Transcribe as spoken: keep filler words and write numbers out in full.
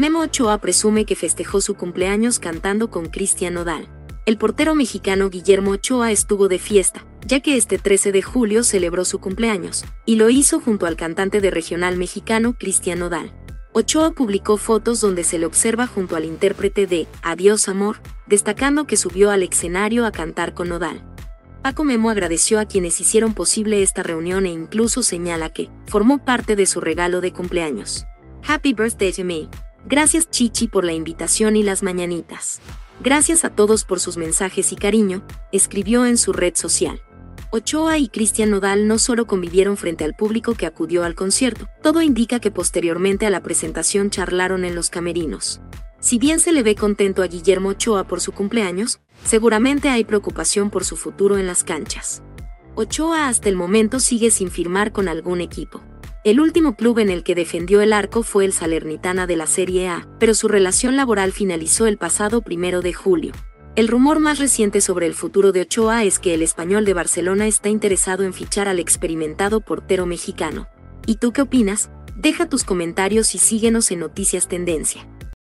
Memo Ochoa presume que festejó su cumpleaños cantando con Christian Nodal. El portero mexicano Guillermo Ochoa estuvo de fiesta, ya que este trece de julio celebró su cumpleaños, y lo hizo junto al cantante de regional mexicano Christian Nodal. Ochoa publicó fotos donde se le observa junto al intérprete de Adiós Amor, destacando que subió al escenario a cantar con Nodal. Paco Memo agradeció a quienes hicieron posible esta reunión e incluso señala que formó parte de su regalo de cumpleaños. Happy birthday to me. Gracias Chichi por la invitación y las mañanitas. Gracias a todos por sus mensajes y cariño, escribió en su red social. Ochoa y Christian Nodal no solo convivieron frente al público que acudió al concierto, todo indica que posteriormente a la presentación charlaron en los camerinos. Si bien se le ve contento a Guillermo Ochoa por su cumpleaños, seguramente hay preocupación por su futuro en las canchas. Ochoa hasta el momento sigue sin firmar con algún equipo. El último club en el que defendió el arco fue el Salernitana de la Serie A, pero su relación laboral finalizó el pasado primero de julio. El rumor más reciente sobre el futuro de Ochoa es que el español de Barcelona está interesado en fichar al experimentado portero mexicano. ¿Y tú qué opinas? Deja tus comentarios y síguenos en Noticias Tendencia.